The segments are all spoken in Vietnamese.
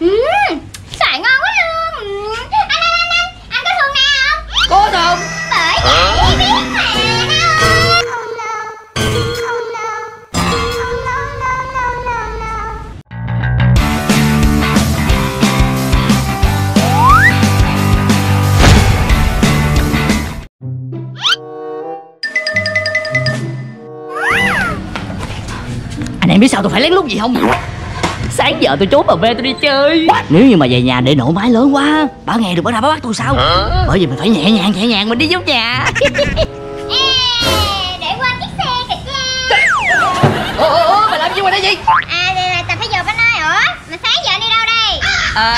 Xoài ngon quá luôn. Anh có thương Na không? Có thương. Bởi vậy biết mà anh em biết sao tôi phải lén lút gì không? Sáng giờ tôi trốn bà về tôi đi chơi. Nếu như mà về nhà để nổ máy lớn quá, bà nghe được bà ra bà bắt tôi sao? Bởi vì mình phải nhẹ nhàng mình đi giúp nhà. Để qua chiếc xe kìa cha. Ủa mày làm gì ngoài đây vậy? À tập thể dục anh ơi. Ủa mà sáng giờ anh đi đâu đây?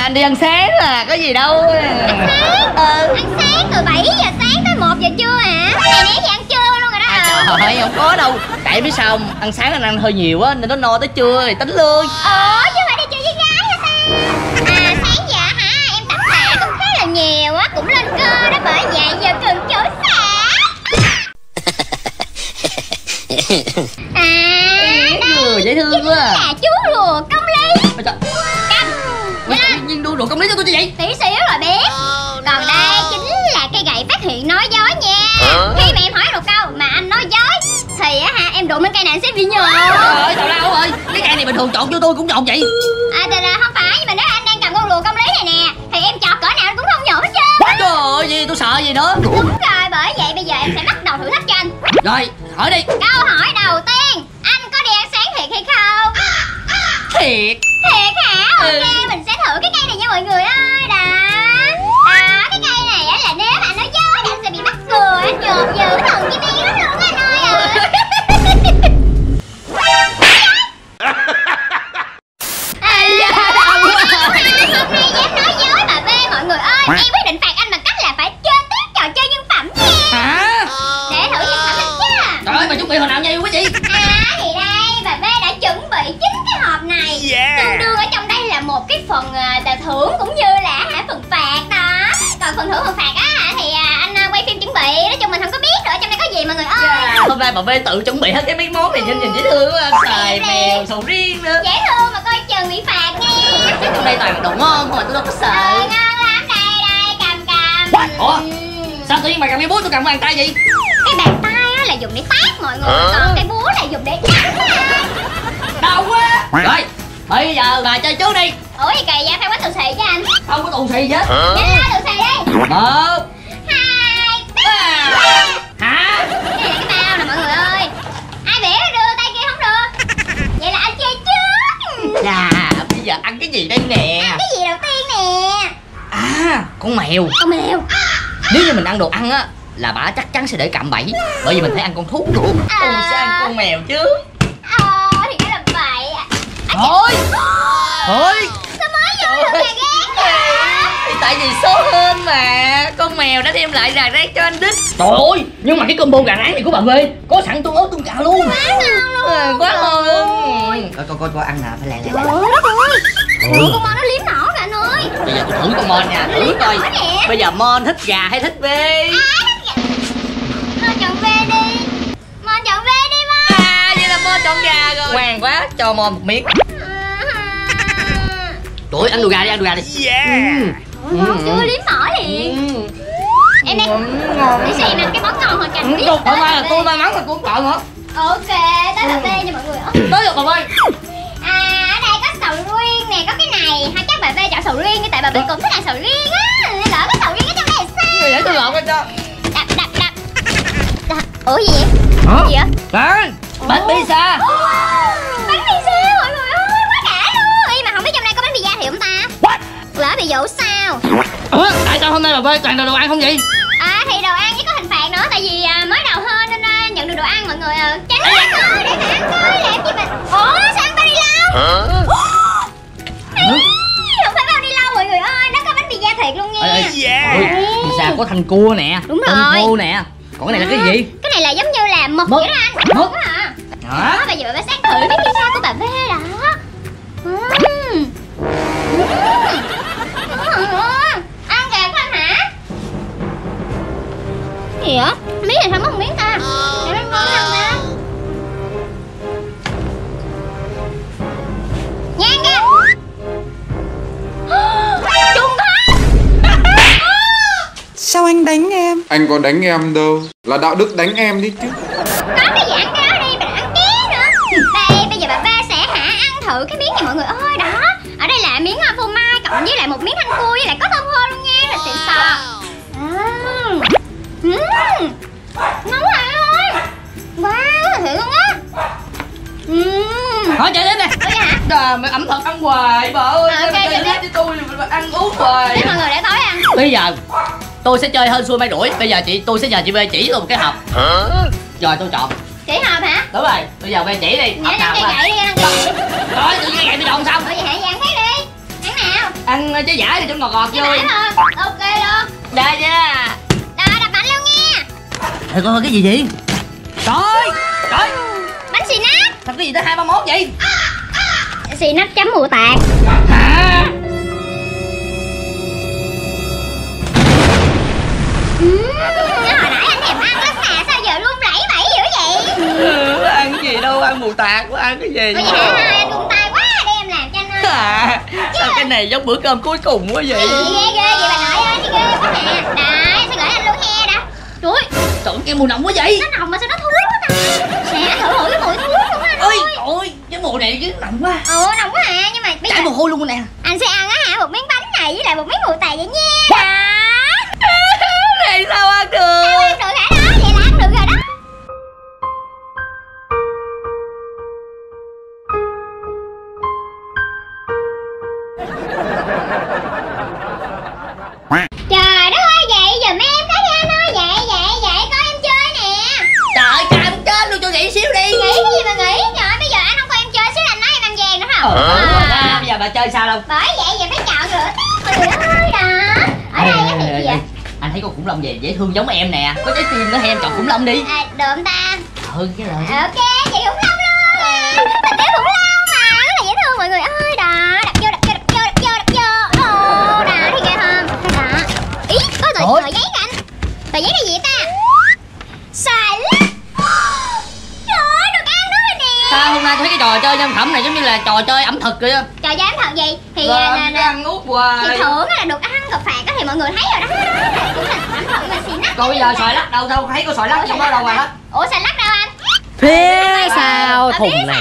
Anh đi ăn sáng là có gì đâu. Ăn sáng? Ăn sáng từ 7 giờ sáng tới 1 giờ trưa hả? Này nãy giờ ăn trưa luôn rồi đó. Trời ơi không có đâu. Tại biết sao không? Ăn sáng anh ăn hơi nhiều á nên nó no tới trưa thì tính lương. Chứ phải đi chơi với gái hả ta? Sáng giờ hả em tập tạ cũng khá là nhiều á, cũng lên cơ đó, bởi vậy giờ cần chỗ xả. Đây dễ thương quá là chú rùa công lý. Câm nhiên đu rùa công lý cho tôi chứ vậy? Tí xíu rồi bé. Còn đây chính là cây gậy phát hiện nói dối nha. Khi mà em hỏi một câu mà anh nói dối thì á hả em đụng lên cây này sẽ bị nhồi. Trời ơi tào lao ơi, cái cây này bình thường chọn vô tôi cũng chọn vậy. Thì không phải, nhưng mà nếu anh đang cầm con rùa công lý này nè thì em chọn cỡ nào anh cũng không nhổ hết trơn. Trời ơi gì tôi sợ gì nữa. Đúng rồi, bởi vậy bây giờ em sẽ bắt đầu thử thách cho anh. Rồi hỏi đi. Câu hỏi đầu tiên, anh có đi ăn sáng thiệt hay không? Thiệt. Thiệt hả? Ok mình sẽ thử cái cây này nha mọi người ơi. Đó cái cây này á là nếu mà anh nói dối thì anh sẽ bị mắc cười, anh trộm giữ thần với miếng lắm luôn anh ơi. Hôm nay dám nói dối bà Bê mọi người ơi, em quyết định phạt anh bằng cách là phải chơi tiếp trò chơi nhân phẩm nha. Để thử nhân phẩm anh chứ. Trời ơi bà chuẩn bị hồi nào nha yêu quý chị? Thì đây bà Bê đã chuẩn bị 9 cái hộp này. Tương đương ở trong đây là một cái phần thưởng cũng như là phần phạt đó. Còn phần thưởng phần phạt á thì anh quay phim chuẩn bị, nói chung mình không có biết nữa trong đây có gì mọi người ơi. Hôm nay bà Bê tự chuẩn bị hết cái mấy món này nhìn dễ thương quá, xoài mèo sầu riêng nữa. Dễ thương mà coi chừng bị phạt nha. Cái trong đây toàn đồ ngon không mà tôi đâu có sợ. Ngon lắm, đây đây cầm. Ủa sao tự nhiên mày cầm cái búa tôi cầm bàn tay vậy? Cái bàn tay á là dùng để tát mọi người, còn cái búa là dùng để cắn. Đau quá. Rồi bây giờ bà chơi trước đi. Ủa vậy kìa dạ phải quá tù xì chứ anh. Không có tù xì chứ. Nhanh lên tù xì đi. 1 2 3. Hả? Cái này là cái bao nè mọi người ơi. Ai bẻ đưa tay kia không được. Vậy là anh chơi trước. Bây giờ ăn cái gì đây nè? Ăn cái gì đầu tiên nè? Con mèo. Con mèo. Nếu như mình ăn đồ ăn á là bà chắc chắn sẽ để cạm bẫy, bởi vì mình phải ăn con thú được. Mình sẽ ăn con mèo chứ. Thì cái là bậy. Thôi. Thôi. Sao mới vô được là ghét vậy? Tại vì số hên mà, con mèo đã đem lại rà rát cho anh Đích. Trời ơi, nhưng mà cái combo gà rán này của bà Bê có sẵn tương ớt tương cà luôn. Quá ngon luôn. Quá ngon. Coi ăn nè, phải lẹ lẹ. Con Mon nó liếm nỏ rồi anh ơi. Bây giờ tôi thử con Mon nha, thử coi. Bây giờ Mon thích gà hay thích Bê? Mon chọn Bê đi. Mon chọn Bê đi Mon. Vậy là Mon chọn gà rồi. Ngoan quá, cho Mon một miếng. Trời ơi, ăn đồ gà đi, ăn đồ gà đi. Ngon chưa, liếm mỏ liền. Em đi. Để xem ăn cái món ngon hồi chành biết. Hôm nay là tôi may mắn là tôi không chọn nữa. Ok, tới bà Bê nha mọi người. Tới rồi bà Bê. Ở đây có sầu riêng nè, có cái này. Chắc bà Bê chọn sầu riêng, tại bà Bê cũng thích ăn sầu riêng á. Lỡ cái sầu riêng ở trong này sao? Để tôi lộn ra cho. Đập. Ủa gì vậy? Gì vậy? Bánh pizza. Bánh pizza mọi người ơi, quá đã luôn. Mà không biết trong đây có bánh pizza thì không ta? Lỡ bị dụ sao? Tại sao hôm nay bà Bê toàn đồ ăn không vậy? Thì đồ ăn chứ có hình phạt nữa, tại vì mới đầu hơn nên nhận được đồ ăn mọi người. Tránh ra coi để mà ăn coi làm gì mà. Ủa sao ăn bao đi lâu? Không phải bao đi lâu mọi người ơi, nó có bánh pizza thiệt luôn nha. Pizza có thanh cua nè, đúng rồi, khô nè. Còn cái này là cái gì? Cái này là giống như là mực vậy đó anh. Mực hả? Đó bây giờ bà Bê xác thử bánh pizza của bà Bê đó. Ăn kèm không hả? Gì vậy? Miếng này sao mất 1 miếng ta? Để nó ngon lắm ta. Nhanh ra. Anh có đánh em đâu, là đạo đức đánh em đi chứ. Có cái dạng cáo đi, bà ăn ké nữa. Đây, bây giờ bà Ba sẽ ăn thử cái miếng này mọi người ơi. Đó, ở đây là miếng phô mai cộng với lại một miếng thanh cua với lại có thơm hô luôn nha. Rồi xịn sò. Nóng hẳn ơi. Wow, thiệt luôn á. Thôi chạy tiếp nè. Tôi hả? Trời, mày ẩm thực ăn hoài bà ơi. Chơi đến với tôi ăn uống hoài. Thế mọi người để tối ăn. Bây giờ tôi sẽ chơi hơn xuôi may rủi. Bây giờ tôi sẽ nhờ chị B chỉ tôi một cái hộp. Rồi tôi chọn. Chỉ hộp hả? Đúng rồi. Bây giờ B chỉ đi. Hộp nào mà. Vậy đi ăn. Rồi tự nhiên vậy bị đòn xong. Rồi vậy hãy ăn thấy đi. Ăn nào? Ăn trái giải thì cho ngọt ngọt vui. Ok luôn. Đây nha. Rồi đập bánh luôn nha. Trời ơi cái gì vậy? Trời. Trời. Bánh xì nát. Thật cái gì tới 231 vậy? Xì nát chấm mù tạt. Hả? Hồi nãy anh thèm ăn lắm nè, sao giờ run rẩy bẩy dữ vậy? Ăn cái gì đâu, ăn mù tạt quá, ăn cái gì? Ôi vậy hả, anh run tay quá, để em làm cho anh ơi. Sao cái này giống bữa cơm cuối cùng quá vậy? Ghê ghê vậy bà nội ơi, thấy ghê quá nè. Đấy, sẽ gửi anh luôn he đã. Trời ơi, em mùi nồng quá vậy? Nó nồng mà sao nó thối quá ta. Nè, thử thử cái mùi thối luôn anh ơi. Ôi, trời ơi, cái mùi này chứ nồng quá. Ừ, nồng quá à, nhưng mà bây giờ... Chảy mồ hôi luôn nè. Anh sẽ ăn á hả, một miếng bánh này với lại một miếng mù tạt vậy nha. Này sao ăn được? Sao ăn được hả đó? Vậy là ăn được rồi đó. Trời đất ơi, vậy giùm em cái nha anh ơi. Vậy, vậy, vậy, coi em chơi nè. Trời ơi, cho em chết luôn, cho nghỉ xíu đi. Nghỉ cái gì mà nghỉ? Trời ơi, bây giờ anh không coi em chơi xíu là anh nói em ăn vàng nữa không? Bây giờ bà chơi sao đâu? Bởi vậy, giờ phải chọn rửa tiếp rồi ơi đó. Ở đây á thì gì vậy? Anh thấy con khủng long về dễ thương giống em nè. Có trái tim nữa hay em chọn khủng long đi. À, được ta. Ừ cái rồi. Ok, vậy khủng long luôn à. Mình kéo khủng long mà. Rất là dễ thương mọi người ơi. Đó, đập vô, đập vô, đập vô, đập vô, đập vô. Ồ, đó, thấy ghê không? Đó. Ý, có tờ giấy kìa anh. Tờ giấy này gì vậy ta? Xài lắm. Trời ơi, được ăn đó rồi nè. Sao hôm nay thấy cái trò chơi nhân phẩm này giống như là trò chơi ẩm thực rồi á. Trò chơi ẩm thực gì? Thì ăn uống hoài. Thì thưởng là được ăn, được phạt á thì mọi người thấy rồi đó. Còn bây giờ xoài lắc đâu đâu thấy có xoài lắc trong đó đâu mà đó. Ủa xoài lắc đâu anh? Phía sau thùng này.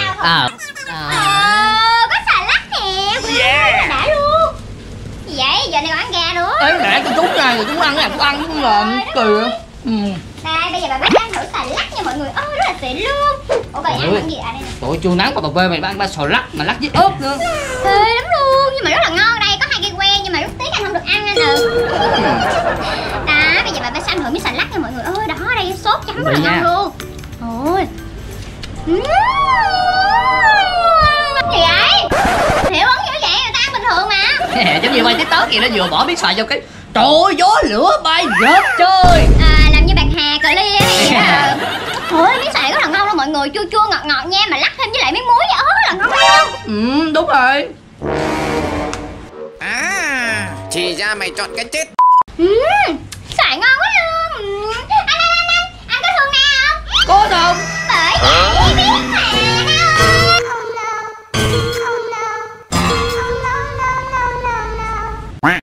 Có xoài lắc nè. Yeah. Đã luôn. Gì vậy? Giờ này còn ăn gà nữa. Em để con trúng ra rồi chúng ăn cái này cũng ăn cũng lợm cười. Đây bây giờ bà bắt ăn thử xoài lắc nha mọi người. Ôi rất là xịn luôn. Ủa bà ăn cái gì ở đây nè? Tội chua nắng của bà Bê mày ăn ba xoài lắc mà lắc với ớt nữa. Ê lắm luôn nhưng mà rất là ngon đây. Có hai cây que nhưng mà lúc tiếc anh không được ăn anh Bà sẽ ăn thử miếng xà lách nha mọi người ơi. Đó đây sốt chấm rất là ngon luôn. Ôi gì vậy? Hiểu ấn dữ vậy, người ta ăn bình thường mà. Giống như quay TikTok vậy, nó vừa bỏ miếng xoài vô cái trời ơi gió lửa bay rớt chơi. À làm như bạc hà cờ ly á vậy đó. Ôi miếng xoài rất là ngon luôn mọi người, chua chua ngọt ngọt nha, mà lắc thêm với lại miếng muối ớt rất là ngon luôn. Đúng rồi. À thì ra mày chọn cái chết. Xoài ngon quá luôn. Anh có thương Na không? Có thương. Bởi vậy biết mà.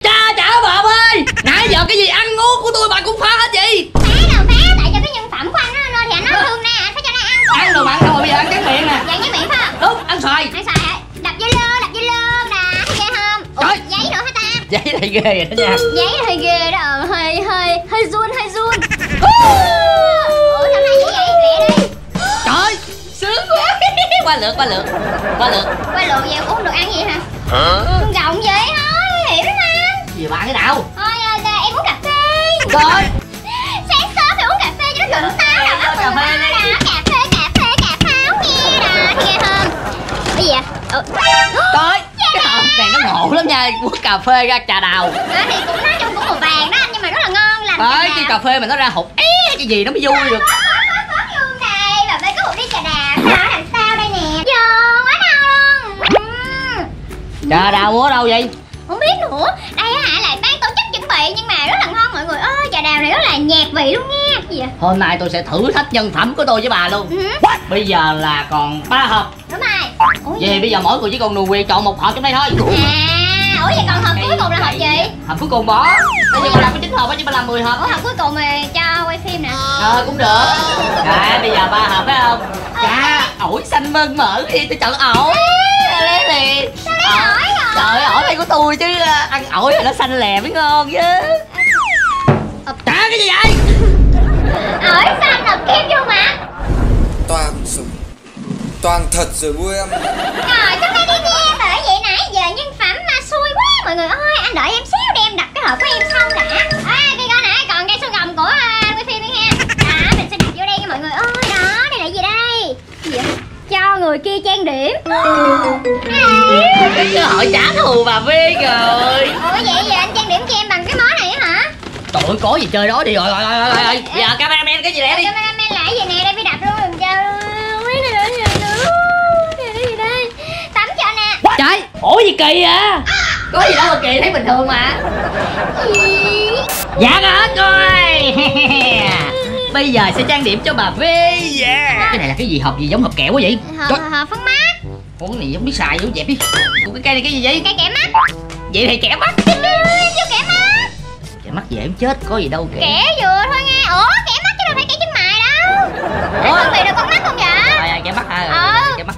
Cha chở bà ơi. Nãy giờ cái gì ăn uống của tôi bà cũng phá hết chị. Phá đâu phá, tại cho cái nhân phẩm của anh đó nên thì anh nói thương Na, anh phải cho Na ăn. Ăn đồ mặn đâu mà bây giờ ăn tráng miệng nè. Dạng tráng miệng phải không? Đúng, ăn xoài. Ăn xoài hả? Đập vô lơ nè, thấy ghê không? Ủa, giấy nữa hả ta? Giấy này ghê vậy đó nha. Giấy hơi ghê đó. Hơi run. Ủa sao hay vậy? Lẹ đi. Trời, sướng quá. Qua lượt vậy uống được ăn gì hả? Con rồng vậy thôi, hiểu lắm anh. Gì bạn cái nào? Thôi em uống cà phê. Rồi. Sáng sớm phải uống cà phê cho nó rụng táo đầu óc mình đó. Cà pháo nghe đó, thì nghe hơn. Cái gì vậy? Trời, cái hộp này nó ngộ lắm nha, uống cà phê ra trà đào. Đó thì cũng nói chung cũng màu vàng đó anh nhưng mà rất là ngon. Bởi cái cà phê mà nó ra hột é cái gì nó mới vui được. Có luôn này, bà Bê có một ly trà đào. Nó làm sao đây nè. Giòn quá đâu luôn. Trà đào ở đâu vậy? Không biết nữa. Đây hả lại bán tổ chức chuẩn bị nhưng mà rất là ngon mọi người ơi. Trà đào này rất là nhạt vị luôn nha. Gì vậy? Hôm nay tôi sẽ thử thách nhân phẩm của tôi với bà luôn. Bây giờ là còn 3 hộp. Đúng rồi. Vậy bây giờ mỗi người chỉ còn nùi quyền chọn một hộp trong đây thôi. À, ủa vậy còn hộp cuối cùng là hộp gì? Hộp cuối cùng bỏ. Bây giờ làm cái 9 hộp á, nhưng mà làm 10 hộp. Ủa, hộp cuối cùng mà cho quay phim nè. Ờ, cũng được. Đấy, bây giờ 3 hộp phải không? Chà, ổi xanh mơn mỡ đi, tôi chọn ổi. Lấy liền. Sao lấy ổi rồi? Trời ơi, ổi này của tôi chứ ăn ổi rồi nó xanh lè mới ngon chứ. Chà, cái gì vậy? Ổi xanh hợp kim vô mà. Toàn rồi. Toàn thật rồi bu em. Rồi, sao đây đi em, bởi vậy nãy giờ nhân phẩm mà xui quá mọi người ơi. Anh đợi em xíu đi, em đặt cái hộp của em xong đã. À, cái coi nãy còn cây số gồng của quay phim đi ha. Đó, mình sẽ đặt vô đây nha mọi người ơi. Đó, đây là gì đây? Gì vậy? Cho người kia trang điểm. Cái hội trả thù bà Vy rồi. Ủa vậy giờ anh trang điểm cho em bằng cái món này á hả? Trời ơi, có gì chơi đó đi rồi. Giờ cameraman cái gì lẹ đi. Cameraman là cái gì nè, đây phải đặt luôn mình chơi luôn. Trời, ủa gì kỳ à? Có gì đâu mà kỳ, thấy bình thường mà. Dạ hết rồi. Bây giờ sẽ trang điểm cho bà Vy. Yeah. Cái này là cái gì, hộp gì giống hộp kẹo quá vậy? Hộp phấn mát. Con này giống biết xài giống dẹp đi. Ủa cái cây này cái gì vậy? Cây kẻ mắt. Vậy thì kẻ mắt. Vô kẻ mắt. Kẻ mắt dễ chết, có gì đâu kẻ. Kẻ vừa thôi nghe. Ủa kẻ mắt chứ đâu phải kẻ trứng mài đâu. Ủa không bị được con mắt không vậy? Rồi kẻ mắt ha. Ừ. Kẻ mắt.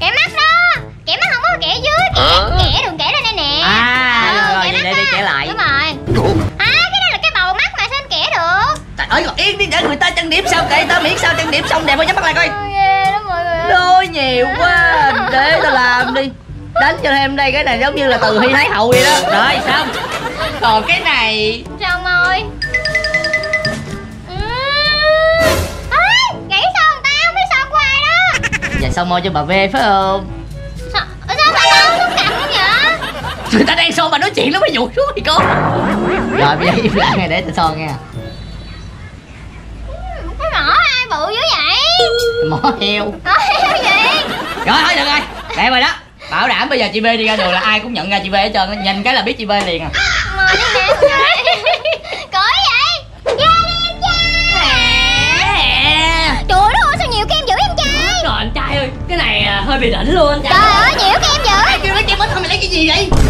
Kẻ mắt đó. Kẻ mắt không có kẻ dưới, kẻ đừng kẻ lên đây nè. À, rồi vậy để kẻ lại. Đúng rồi. À, cái đó là cái bầu mắt mà sao anh kẻ được? Trời ơi, ngồi yên đi để người ta trang điểm sao kệ ta, miễn sao trang điểm xong đẹp thôi nhắm mắt lại coi. Ghê lắm mọi người. Đôi nhiều quá, để tao làm đi. Đánh cho em đây, cái này giống như là từ Hy Thái Hậu vậy đó. Rồi xong. Còn cái này. Sao môi. Nghĩ sao người ta không biết sao qua đó. Dạ sao môi cho bà V phải không? Người ta đang son mà nói chuyện lắm, ví dụ xuống thì có. Rồi bây giờ im lặng này để tao son nha. Cái mỏ ai bự dữ vậy? Mỏ heo. Mỏ heo gì? Rồi thôi được rồi. Đẹp rồi đó. Bảo đảm bây giờ chị V đi ra đường là ai cũng nhận ra chị V hết trơn. Nhìn cái là biết chị V liền à. Mời đi nè. Cởi vậy? Ra đi em trai. Trời ơi sao nhiều kem dữ em trai. Trời anh trai ơi, cái này hơi bị đỉnh luôn. Trời ơi nhiều kem dữ. Ai kêu nó kem hết không mày lấy cái gì vậy?